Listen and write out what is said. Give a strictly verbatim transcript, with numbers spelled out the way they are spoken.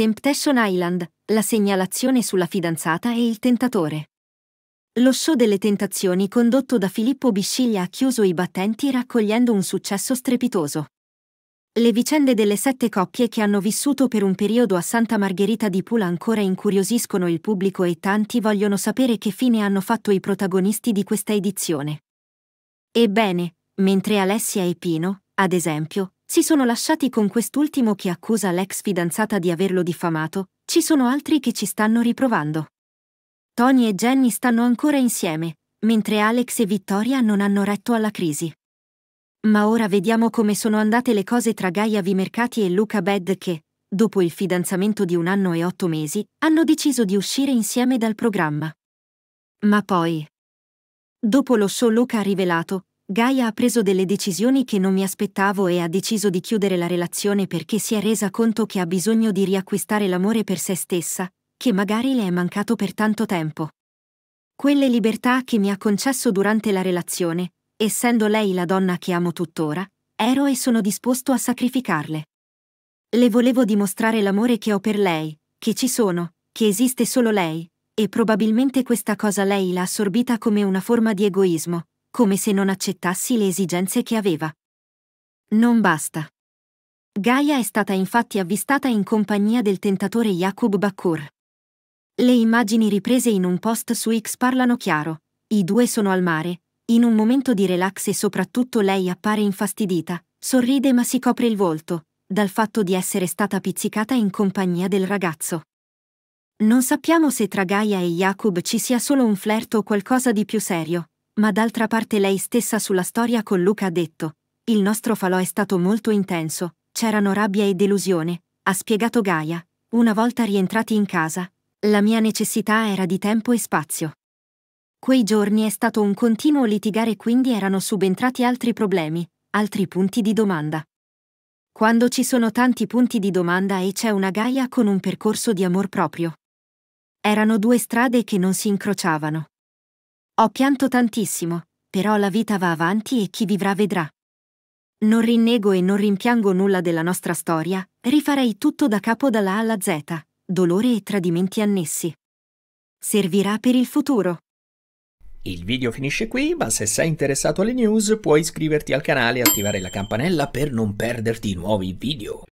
Temptation Island, la segnalazione sulla fidanzata e il tentatore. Lo show delle tentazioni condotto da Filippo Bisciglia ha chiuso i battenti raccogliendo un successo strepitoso. Le vicende delle sette coppie che hanno vissuto per un periodo a Santa Margherita di Pula ancora incuriosiscono il pubblico e tanti vogliono sapere che fine hanno fatto i protagonisti di questa edizione. Ebbene, mentre Alessia e Pino, ad esempio, si sono lasciati con quest'ultimo che accusa l'ex fidanzata di averlo diffamato, ci sono altri che ci stanno riprovando. Tony e Jenny stanno ancora insieme, mentre Alex e Vittoria non hanno retto alla crisi. Ma ora vediamo come sono andate le cose tra Gaia Vimercati e Luca Bed che, dopo il fidanzamento di un anno e otto mesi, hanno deciso di uscire insieme dal programma. Ma poi, dopo lo show Luca ha rivelato, Gaia ha preso delle decisioni che non mi aspettavo e ha deciso di chiudere la relazione perché si è resa conto che ha bisogno di riacquistare l'amore per se stessa, che magari le è mancato per tanto tempo. Quelle libertà che mi ha concesso durante la relazione, essendo lei la donna che amo tuttora, ero e sono disposto a sacrificarle. Le volevo dimostrare l'amore che ho per lei, che ci sono, che esiste solo lei, e probabilmente questa cosa lei l'ha assorbita come una forma di egoismo, come se non accettassi le esigenze che aveva. Non basta. Gaia è stata infatti avvistata in compagnia del tentatore Jakub Bakur. Le immagini riprese in un post su X parlano chiaro, i due sono al mare, in un momento di relax e soprattutto lei appare infastidita, sorride ma si copre il volto, dal fatto di essere stata pizzicata in compagnia del ragazzo. Non sappiamo se tra Gaia e Jakub ci sia solo un flirt o qualcosa di più serio, ma d'altra parte lei stessa sulla storia con Luca ha detto «Il nostro falò è stato molto intenso, c'erano rabbia e delusione», ha spiegato Gaia, una volta rientrati in casa, «la mia necessità era di tempo e spazio». Quei giorni è stato un continuo litigare, quindi erano subentrati altri problemi, altri punti di domanda. Quando ci sono tanti punti di domanda e c'è una Gaia con un percorso di amor proprio. Erano due strade che non si incrociavano. Ho pianto tantissimo, però la vita va avanti e chi vivrà vedrà. Non rinnego e non rimpiango nulla della nostra storia, rifarei tutto da capo dalla A alla Z, dolore e tradimenti annessi. Servirà per il futuro. Il video finisce qui, ma se sei interessato alle news puoi iscriverti al canale e attivare la campanella per non perderti nuovi video.